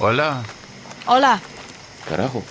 Hola. Hola. Carajo.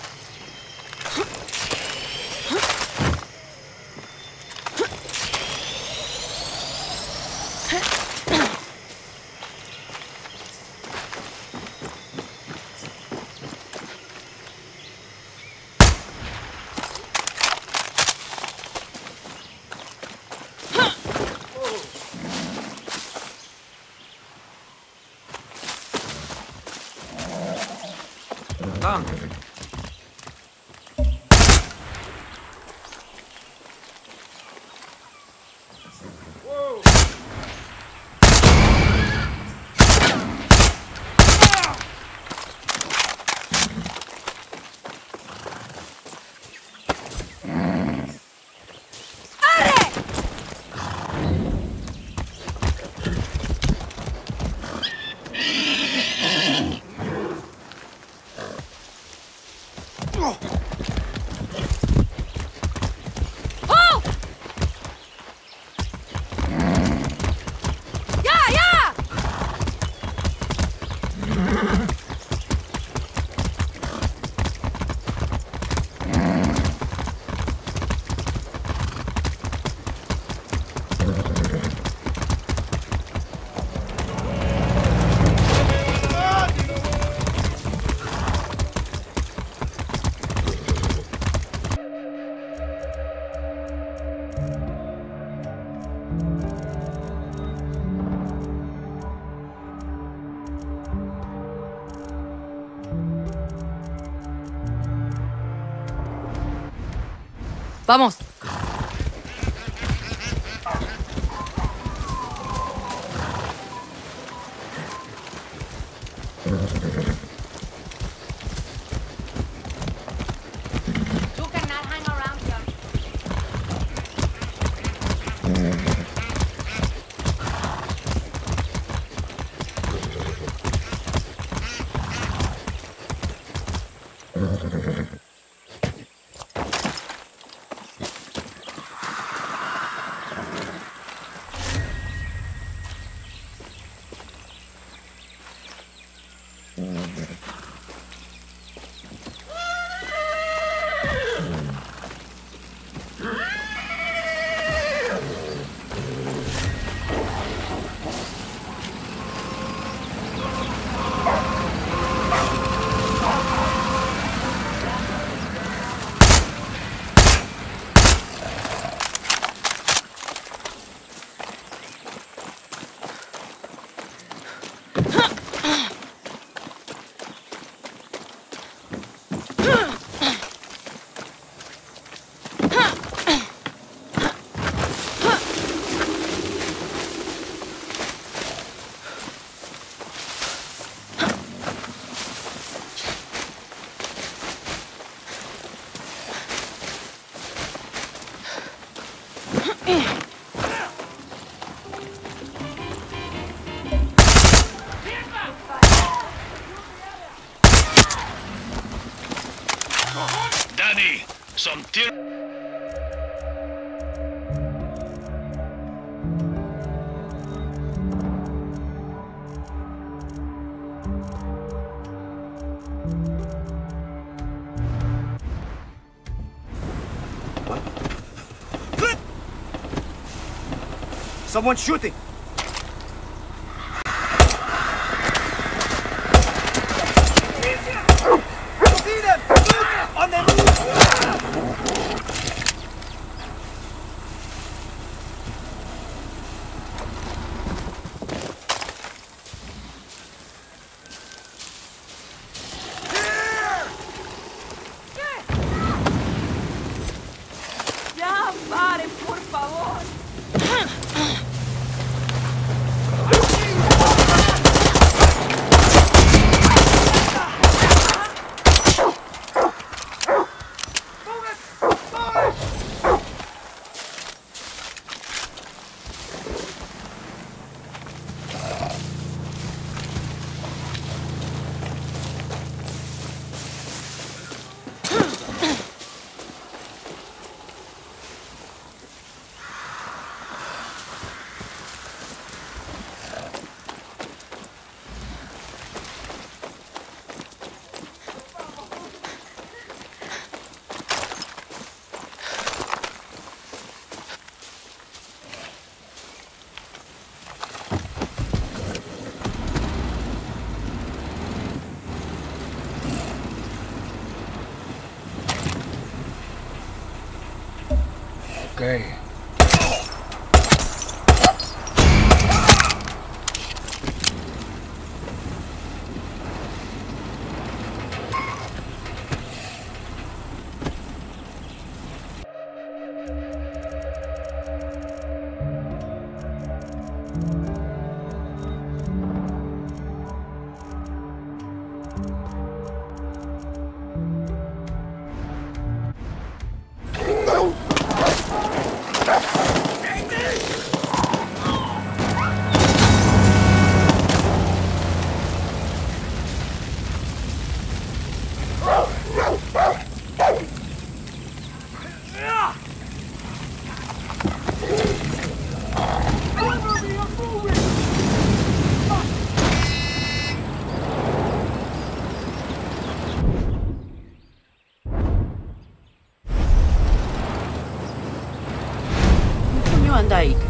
¡Vamos! Danny, some tear. Someone's shooting! See them! Look! On their move! Ya paren, por favor! Okay. Anda ahí.